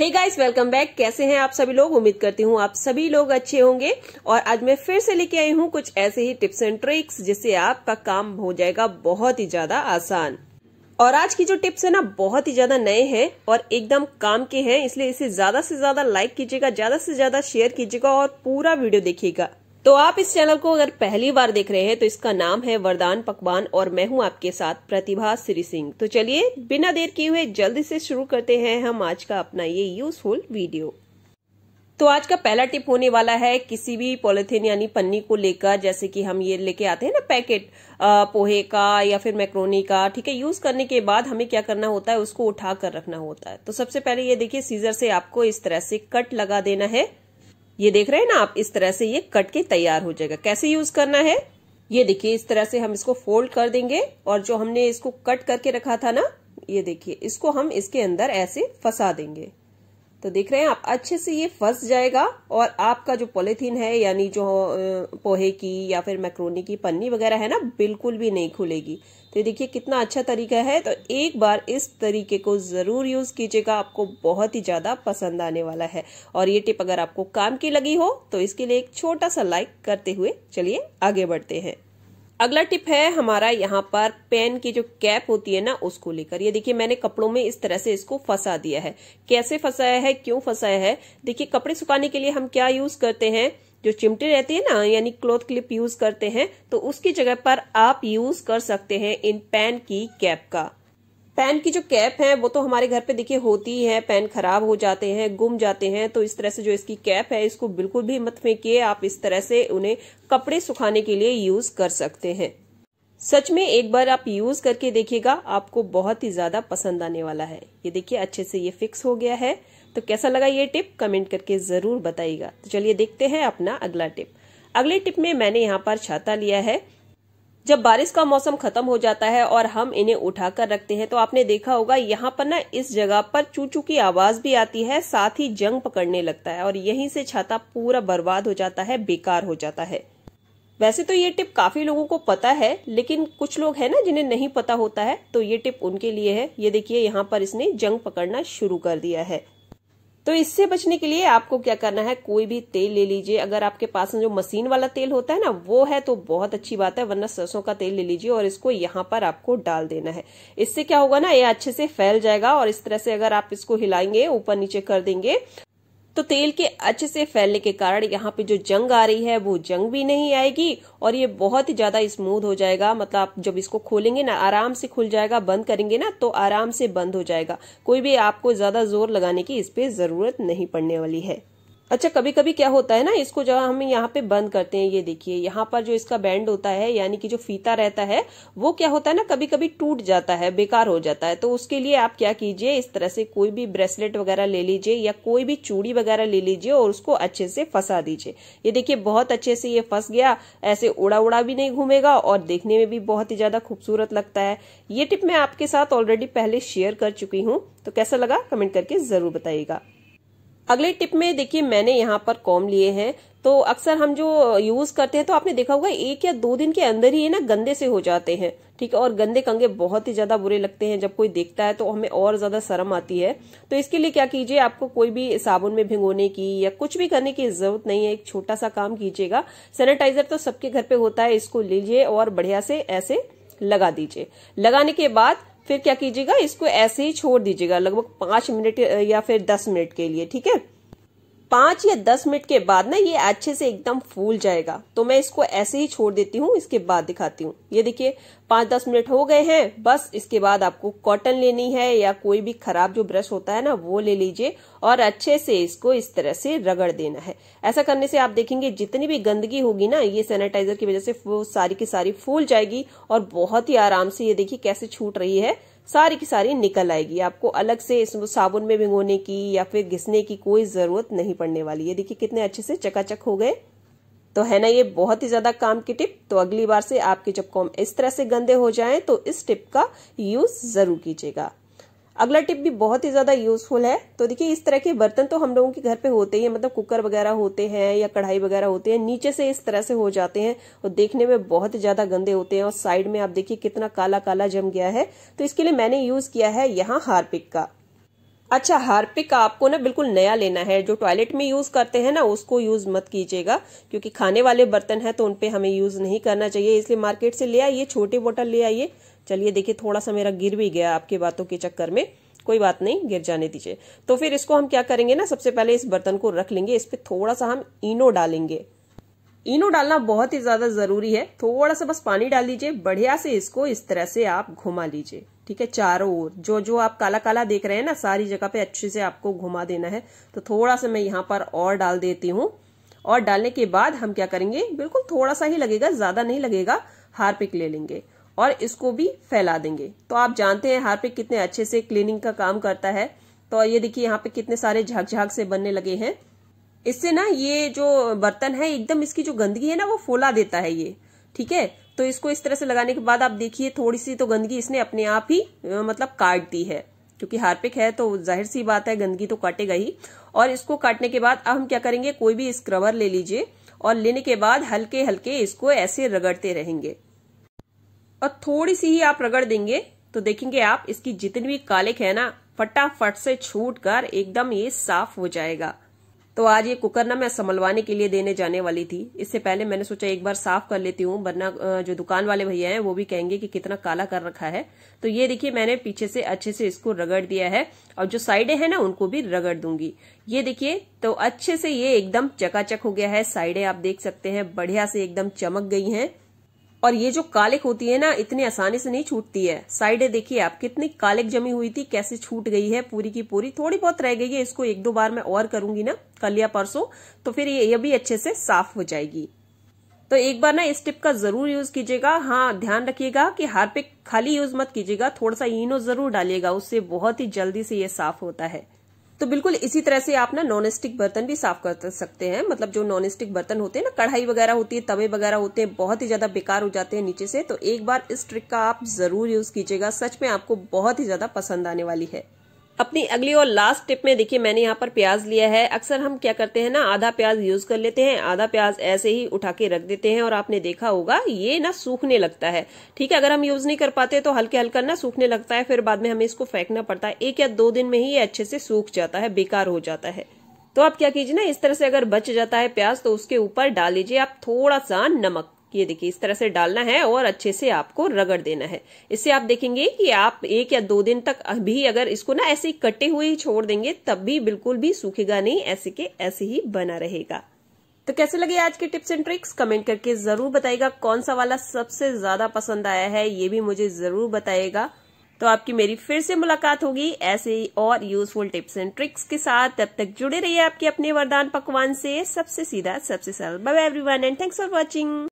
Hey guys welcome back. कैसे हैं आप सभी लोग। उम्मीद करती हूँ आप सभी लोग अच्छे होंगे। और आज मैं फिर से लेके आई हूँ कुछ ऐसे ही टिप्स एंड ट्रिक्स जिससे आपका काम हो जाएगा बहुत ही ज्यादा आसान। और आज की जो टिप्स है ना बहुत ही ज्यादा नए हैं और एकदम काम के हैं, इसलिए इसे ज्यादा से ज्यादा लाइक कीजिएगा, ज्यादा से ज्यादा शेयर कीजिएगा और पूरा वीडियो देखिएगा। तो आप इस चैनल को अगर पहली बार देख रहे हैं तो इसका नाम है वरदान पकवान और मैं हूं आपके साथ प्रतिभा श्री सिंह। तो चलिए बिना देर किए हुए जल्दी से शुरू करते हैं हम आज का अपना ये यूजफुल वीडियो। तो आज का पहला टिप होने वाला है किसी भी पॉलिथीन यानी पन्नी को लेकर, जैसे कि हम ये लेके आते हैं ना पैकेट पोहे का या फिर मैक्रोनी का, ठीक है। यूज करने के बाद हमें क्या करना होता है, उसको उठा कर रखना होता है। तो सबसे पहले ये देखिए सीजर से आपको इस तरह से कट लगा देना है। ये देख रहे हैं ना आप, इस तरह से ये कट के तैयार हो जाएगा। कैसे यूज करना है ये देखिए, इस तरह से हम इसको फोल्ड कर देंगे और जो हमने इसको कट करके रखा था ना, ये देखिए इसको हम इसके अंदर ऐसे फंसा देंगे। तो देख रहे हैं आप, अच्छे से ये फंस जाएगा और आपका जो पॉलिथीन है यानी जो पोहे की या फिर मैक्रोनी की पन्नी वगैरह है ना, बिल्कुल भी नहीं खुलेगी। तो देखिए कितना अच्छा तरीका है। तो एक बार इस तरीके को जरूर यूज कीजिएगा, आपको बहुत ही ज्यादा पसंद आने वाला है। और ये टिप अगर आपको काम की लगी हो तो इसके लिए एक छोटा सा लाइक करते हुए चलिए आगे बढ़ते हैं। अगला टिप है हमारा यहाँ पर पेन की जो कैप होती है ना उसको लेकर। ये देखिए मैंने कपड़ों में इस तरह से इसको फंसा दिया है। कैसे फंसाया है, क्यों फंसाया है, देखिए कपड़े सुखाने के लिए हम क्या यूज करते हैं, जो चिमटे रहती है ना यानी क्लॉथ क्लिप यूज करते हैं, तो उसकी जगह पर आप यूज कर सकते हैं इन पेन की कैप का। पेन की जो कैप है वो तो हमारे घर पे देखिए होती है, पेन खराब हो जाते हैं, गुम जाते हैं, तो इस तरह से जो इसकी कैप है इसको बिल्कुल भी मत फेंकिए। आप इस तरह से उन्हें कपड़े सुखाने के लिए यूज कर सकते हैं। सच में एक बार आप यूज करके देखिएगा, आपको बहुत ही ज्यादा पसंद आने वाला है। ये देखिए अच्छे से ये फिक्स हो गया है। तो कैसा लगा ये टिप कमेंट करके जरूर बताइएगा। तो चलिए देखते हैं अपना अगला टिप। अगले टिप में मैंने यहाँ पर छाता लिया है। जब बारिश का मौसम खत्म हो जाता है और हम इन्हें उठाकर रखते हैं तो आपने देखा होगा यहाँ पर ना इस जगह पर चूचू की आवाज भी आती है, साथ ही जंग पकड़ने लगता है और यहीं से छाता पूरा बर्बाद हो जाता है, बेकार हो जाता है। वैसे तो ये टिप काफी लोगों को पता है, लेकिन कुछ लोग हैं ना जिन्हें नहीं पता होता है, तो ये टिप उनके लिए है। ये देखिए यहाँ पर इसने जंग पकड़ना शुरू कर दिया है। तो इससे बचने के लिए आपको क्या करना है, कोई भी तेल ले लीजिए। अगर आपके पास जो मशीन वाला तेल होता है ना वो है तो बहुत अच्छी बात है, वरना सरसों का तेल ले लीजिए और इसको यहाँ पर आपको डाल देना है। इससे क्या होगा ना, ये अच्छे से फैल जाएगा और इस तरह से अगर आप इसको हिलाएंगे, ऊपर नीचे कर देंगे, तो तेल के अच्छे से फैलने के कारण यहाँ पे जो जंग आ रही है वो जंग भी नहीं आएगी और ये बहुत ही ज्यादा स्मूथ हो जाएगा। मतलब आप जब इसको खोलेंगे ना आराम से खुल जाएगा, बंद करेंगे ना तो आराम से बंद हो जाएगा। कोई भी आपको ज्यादा जोर लगाने की इस पे जरूरत नहीं पड़ने वाली है। अच्छा कभी कभी क्या होता है ना, इसको जब हम यहाँ पे बंद करते हैं, ये देखिए यहाँ पर जो इसका बैंड होता है यानी कि जो फीता रहता है वो क्या होता है ना कभी कभी टूट जाता है, बेकार हो जाता है। तो उसके लिए आप क्या कीजिए, इस तरह से कोई भी ब्रेसलेट वगैरह ले लीजिए या कोई भी चूड़ी वगैरह ले लीजिए और उसको अच्छे से फंसा दीजिए। ये देखिए बहुत अच्छे से ये फंस गया, ऐसे उड़ा उड़ा भी नहीं घूमेगा और देखने में भी बहुत ही ज्यादा खूबसूरत लगता है। ये टिप मैं आपके साथ ऑलरेडी पहले शेयर कर चुकी हूँ, तो कैसा लगा कमेंट करके जरूर बताइएगा। अगले टिप में देखिए मैंने यहाँ पर कॉम लिए हैं। तो अक्सर हम जो यूज करते हैं तो आपने देखा होगा एक या दो दिन के अंदर ही ये ना गंदे से हो जाते हैं, ठीक है। और गंदे कंघे बहुत ही ज्यादा बुरे लगते हैं, जब कोई देखता है तो हमें और ज्यादा शर्म आती है। तो इसके लिए क्या कीजिए, आपको कोई भी साबुन में भिगोने की या कुछ भी करने की जरूरत नहीं है। एक छोटा सा काम कीजिएगा, सैनिटाइजर तो सबके घर पे होता है, इसको लीजिए और बढ़िया से ऐसे लगा दीजिए। लगाने के बाद फिर क्या कीजिएगा, इसको ऐसे ही छोड़ दीजिएगा लगभग 5 मिनट या फिर 10 मिनट के लिए, ठीक है। 5 या 10 मिनट के बाद ना ये अच्छे से एकदम फूल जाएगा। तो मैं इसको ऐसे ही छोड़ देती हूँ, इसके बाद दिखाती हूँ। ये देखिए 5-10 मिनट हो गए हैं बस। इसके बाद आपको कॉटन लेनी है या कोई भी खराब जो ब्रश होता है ना वो ले लीजिए और अच्छे से इसको इस तरह से रगड़ देना है। ऐसा करने से आप देखेंगे जितनी भी गंदगी होगी ना ये सैनिटाइजर की वजह से वो सारी की सारी फूल जाएगी और बहुत ही आराम से ये देखिए कैसे छूट रही है, सारी की सारी निकल आएगी। आपको अलग से इसको साबुन में भिगोने की या फिर घिसने की कोई जरूरत नहीं पड़ने वाली है। देखिए कितने अच्छे से चकाचक हो गए। तो है ना ये बहुत ही ज्यादा काम की टिप। तो अगली बार से आपके जब कॉम इस तरह से गंदे हो जाएं तो इस टिप का यूज जरूर कीजिएगा। अगला टिप भी बहुत ही ज्यादा यूजफुल है। तो देखिए इस तरह के बर्तन तो हम लोगों के घर पे होते ही, मतलब कुकर वगैरह होते हैं या कढ़ाई वगैरह होते हैं, नीचे से इस तरह से हो जाते हैं और देखने में बहुत ही ज्यादा गंदे होते हैं और साइड में आप देखिए कितना काला काला जम गया है। तो इसके लिए मैंने यूज किया है यहाँ हार्पिक का। अच्छा, हार्पिक आपको ना बिल्कुल नया लेना है। जो टॉयलेट में यूज करते हैं ना, उसको यूज मत कीजिएगा, क्योंकि खाने वाले बर्तन है तो उनपे हमें यूज नहीं करना चाहिए। इसलिए मार्केट से ले आइए, छोटी बोतल ले आइए। चलिए देखिए, थोड़ा सा मेरा गिर भी गया आपकी बातों के चक्कर में, कोई बात नहीं, गिर जाने दीजिए। तो फिर इसको हम क्या करेंगे ना, सबसे पहले इस बर्तन को रख लेंगे। इस पे थोड़ा सा हम इनो डालेंगे। इनो डालना बहुत ही ज्यादा जरूरी है। थोड़ा सा बस पानी डाल लीजिए, बढ़िया से इसको इस तरह से आप घुमा लीजिए, ठीक है, चारों ओर। जो जो आप काला काला देख रहे हैं ना, सारी जगह पे अच्छे से आपको घुमा देना है। तो थोड़ा सा मैं यहाँ पर और डाल देती हूँ। और डालने के बाद हम क्या करेंगे, बिल्कुल थोड़ा सा ही लगेगा, ज्यादा नहीं लगेगा, हार्पिक ले लेंगे और इसको भी फैला देंगे। तो आप जानते हैं हार्पिक कितने अच्छे से क्लीनिंग का काम करता है। तो ये देखिए यहाँ पे कितने सारे झाग झाग से बनने लगे हैं। इससे ना ये जो बर्तन है एकदम इसकी जो गंदगी है ना वो फुला देता है ये, ठीक है। तो इसको इस तरह से लगाने के बाद आप देखिए थोड़ी सी तो गंदगी इसने अपने आप ही मतलब काट दी है, क्योंकि हार्पिक है तो जाहिर सी बात है गंदगी तो काटेगा ही। और इसको काटने के बाद अब हम क्या करेंगे, कोई भी स्क्रबर ले लीजिए और लेने के बाद हल्के हल्के इसको ऐसे रगड़ते रहेंगे और थोड़ी सी ही आप रगड़ देंगे तो देखेंगे आप इसकी जितनी भी कालिक है ना फटाफट से छूट कर एकदम ये साफ हो जाएगा। तो आज ये कुकर ना मैं संभलवाने के लिए देने जाने वाली थी। इससे पहले मैंने सोचा एक बार साफ कर लेती हूँ, वरना जो दुकान वाले भैया हैं वो भी कहेंगे कि कितना काला कर रखा है। तो ये देखिए मैंने पीछे से अच्छे से इसको रगड़ दिया है और जो साइडें हैं ना उनको भी रगड़ दूंगी। ये देखिए तो अच्छे से ये एकदम चकाचक हो गया है। साइडें आप देख सकते हैं बढ़िया से एकदम चमक गई है। और ये जो कालिक होती है ना इतनी आसानी से नहीं छूटती है। साइडें देखिए आप कितनी कालिक जमी हुई थी, कैसे छूट गई है पूरी की पूरी। थोड़ी बहुत रह गई है, इसको एक दो बार मैं और करूंगी ना कल या परसों, तो फिर ये भी अच्छे से साफ हो जाएगी। तो एक बार ना इस टिप का जरूर यूज कीजिएगा। हाँ, ध्यान रखिएगा कि हार्पिक खाली यूज मत कीजिएगा, थोड़ा सा इनो जरूर डालिएगा, उससे बहुत ही जल्दी से ये साफ होता है। तो बिल्कुल इसी तरह से आप ना नॉनस्टिक बर्तन भी साफ कर सकते हैं। मतलब जो नॉनस्टिक बर्तन होते हैं ना, कढ़ाई वगैरह होती है, तवे वगैरह होते हैं, बहुत ही ज्यादा बेकार हो जाते हैं नीचे से। तो एक बार इस ट्रिक का आप जरूर यूज कीजिएगा, सच में आपको बहुत ही ज्यादा पसंद आने वाली है। अपनी अगली और लास्ट टिप में देखिए मैंने यहाँ पर प्याज लिया है। अक्सर हम क्या करते हैं ना, आधा प्याज यूज कर लेते हैं, आधा प्याज ऐसे ही उठा के रख देते हैं और आपने देखा होगा ये ना सूखने लगता है, ठीक है। अगर हम यूज नहीं कर पाते तो हल्के हल्का ना सूखने लगता है, फिर बाद में हमें इसको फेंकना पड़ता है। एक या दो दिन में ही ये अच्छे से सूख जाता है, बेकार हो जाता है। तो आप क्या कीजिए ना, इस तरह से अगर बच जाता है प्याज तो उसके ऊपर डाल लीजिए आप थोड़ा सा नमक। ये देखिए इस तरह से डालना है और अच्छे से आपको रगड़ देना है। इससे आप देखेंगे कि आप एक या दो दिन तक अभी अगर इसको ना ऐसे ही कटे हुए ही छोड़ देंगे तब भी बिल्कुल भी सूखेगा नहीं, ऐसे के ऐसे ही बना रहेगा। तो कैसे लगे आज के टिप्स एंड ट्रिक्स, कमेंट करके जरूर बताइएगा। कौन सा वाला सबसे ज्यादा पसंद आया है ये भी मुझे जरूर बताइएगा। तो आपकी मेरी फिर से मुलाकात होगी ऐसे ही और यूजफुल टिप्स एंड ट्रिक्स के साथ। तब तक जुड़े रहिए आपके अपने वरदान पकवान से। सबसे सीधा सबसे सरल। Bye bye everyone and thanks for watching.